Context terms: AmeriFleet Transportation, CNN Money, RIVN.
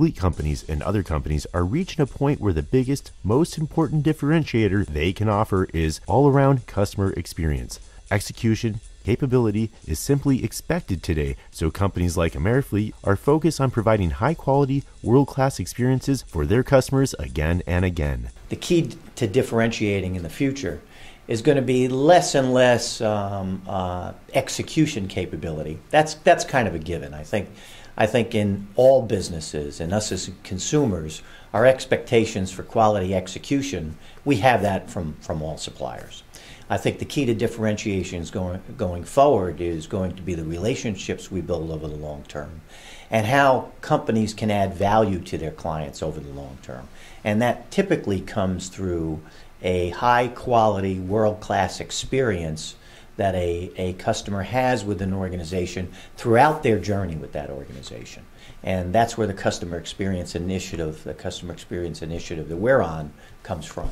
fleet companies and other companies are reaching a point where the biggest, most important differentiator they can offer is all-around customer experience. Execution capability is simply expected today, so companies like AmeriFleet are focused on providing high-quality, world-class experiences for their customers again and again. The key to differentiating in the future is going to be less and less execution capability. That's kind of a given. I think in all businesses and us as consumers, our expectations for quality execution, we have that from all suppliers. I think the key to differentiation going forward is going to be the relationships we build over the long term and how companies can add value to their clients over the long term. And that typically comes through a high-quality, world-class experience that a customer has with an organization throughout their journey with that organization. And that's where the customer experience initiative that we're on comes from.